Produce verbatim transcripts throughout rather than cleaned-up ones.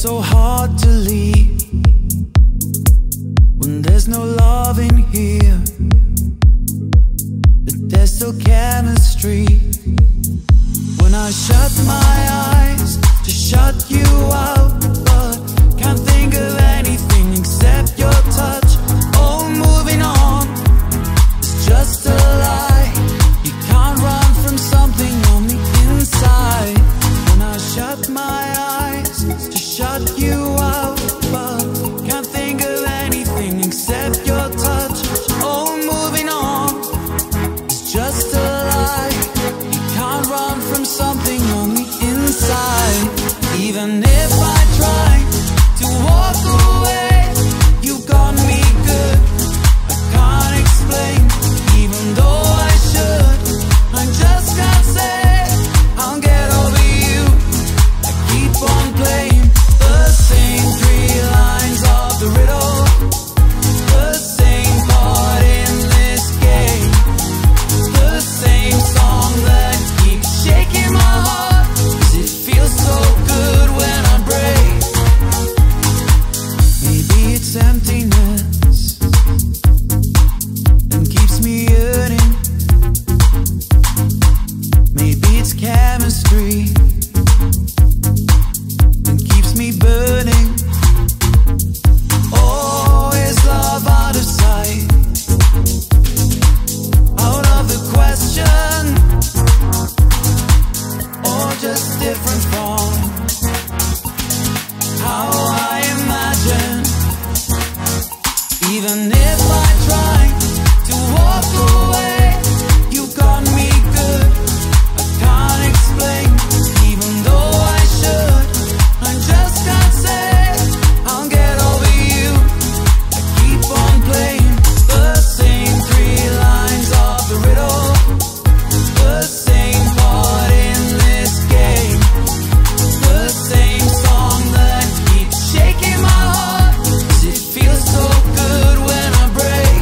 so hard to leave when there's no love in here, but there's still chemistry. When I shut my eyes to shut you out, but can't think of anything except your touch. Oh, moving on, it's just a lie. You can't run from something on the inside. When I shut my eyes to shut you out, but can't think of anything except your touch. Oh, moving on, it's just a lie. You can't run from something on the inside. Even if I try to walk away, you got me good, I can't explain. Even though I should, I just can't say I'll get over you. I keep on playing the same three lines of the riddle, the same part in this game, the same song that keeps shaking my heart, 'cause it feels so good when I break. Maybe it's emptiness and keeps me yearning. Maybe it's chemistry and keeps me burning. Oh, is love out of sight, out of the question, or just different from how I imagine? Even if I try to walk away, you got me good, I can't explain. Even though I should, I just can't say I'll get over you. I keep on playing the same three lines of the riddle, the same part in this game, the same song that keeps shaking my heart, 'cause it feels so good when I break.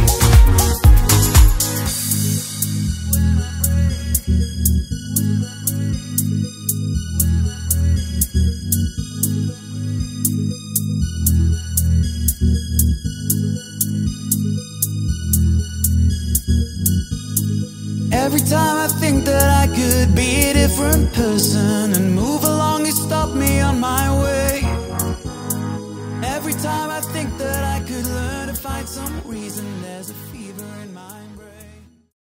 Every time I think that I could be a different person and move along, you stop me on my way. Every time I think that I could learn to find some reason, there's a feeling.